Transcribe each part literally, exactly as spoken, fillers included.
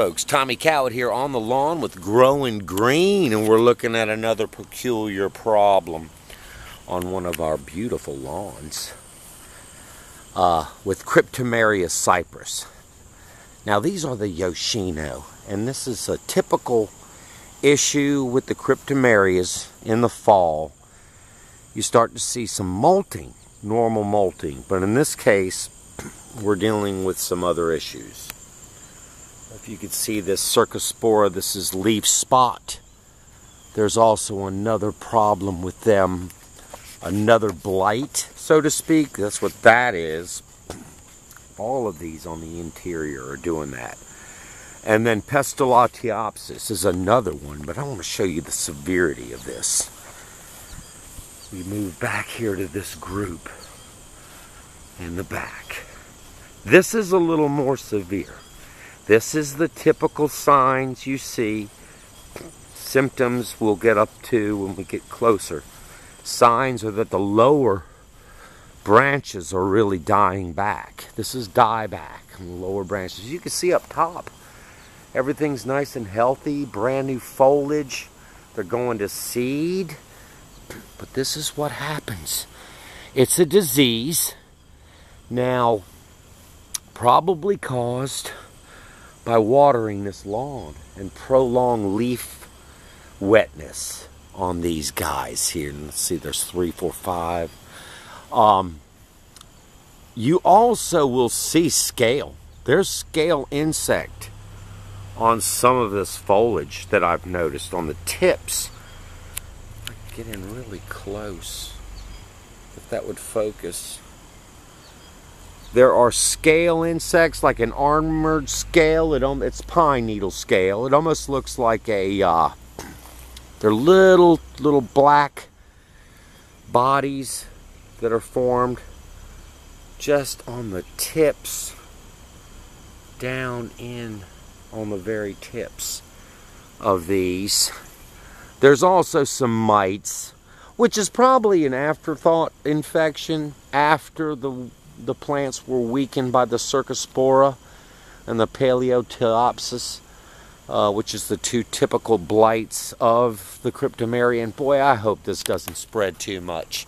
Folks, Tommy Cowett here on the lawn with Growing Green, and we're looking at another peculiar problem on one of our beautiful lawns uh, with Cryptomeria cypress. Now these are the Yoshino, and this is a typical issue with the Cryptomerias in the fall. You start to see some molting, normal molting, but in this case we're dealing with some other issues. If you could see this cercospora, this is leaf spot. There's also another problem with them, another blight, so to speak. That's what that is. All of these on the interior are doing that. And then Pestalotiopsis is another one, but I want to show you the severity of this. We move back here to this group in the back. This is a little more severe. This is the typical signs you see. Symptoms we'll get up to when we get closer. Signs are that the lower branches are really dying back. This is die back on the lower branches. You can see up top, everything's nice and healthy, brand new foliage. They're going to seed. But this is what happens. It's a disease. Now, probably caused by watering this lawn and prolonged leaf wetness on these guys here. And let's see, there's three, four, five. Um, you also will see scale. There's scale insect on some of this foliage that I've noticed on the tips. I can get in really close, if that would focus. There are scale insects, like an armored scale. It, it's pine needle scale. It almost looks like a, uh, they're little, little black bodies that are formed just on the tips, down in on the very tips of these. There's also some mites, which is probably an afterthought infection after the The plants were weakened by the cercospora and the paleoteopsis, uh, which is the two typical blights of the Cryptomeria. And boy, I hope this doesn't spread too much.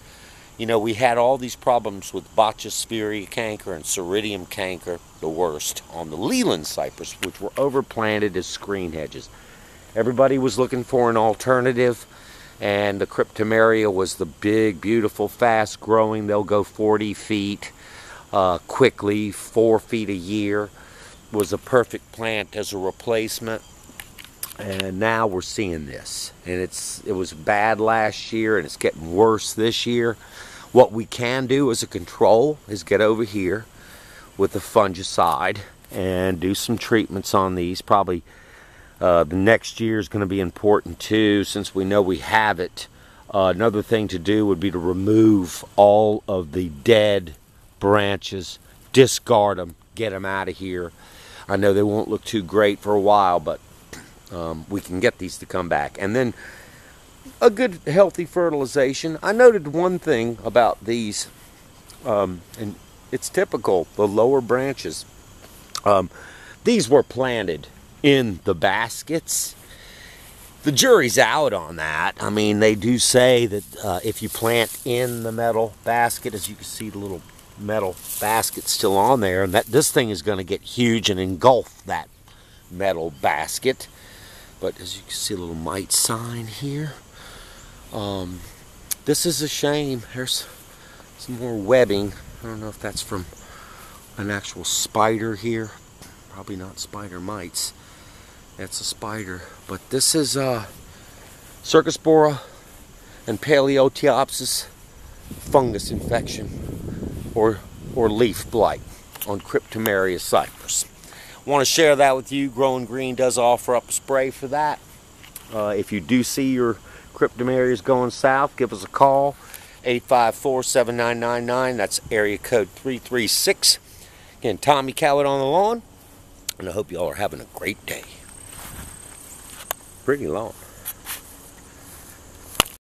You know, we had all these problems with Botchospheria canker and Ceridium canker, the worst, on the Leyland Cypress, which were overplanted as screen hedges. Everybody was looking for an alternative, and the Cryptomeria was the big, beautiful, fast-growing. They'll go forty feet. Uh, quickly, four feet a year, was a perfect plant as a replacement, and now we're seeing this. And it's it was bad last year, and it's getting worse this year. What we can do as a control is get over here with a fungicide and do some treatments on these. Probably uh, the next year is going to be important too, since we know we have it. Uh, another thing to do would be to remove all of the dead branches, discard them, get them out of here. I know they won't look too great for a while, but um, we can get these to come back. And then a good healthy fertilization. I noted one thing about these, um, and it's typical, the lower branches. Um, these were planted in the baskets. The jury's out on that. I mean, they do say that uh, if you plant in the metal basket, as you can see the little metal basket still on there, and that this thing is going to get huge and engulf that metal basket. But as you can see, a little mite sign here. Um, this is a shame. There's some more webbing. I don't know if that's from an actual spider here. Probably not spider mites. That's a spider. But this is uh, cercospora and paleoteopsis fungus infection. Or, or leaf blight on Cryptomeria cypress. Want to share that with you. Growing Green does offer up a spray for that. Uh, if you do see your Cryptomerias going south, give us a call, eight five four, seven nine nine nine. That's area code three three six. Again, Tommy Cowett on the lawn, and I hope you all are having a great day. Pretty long.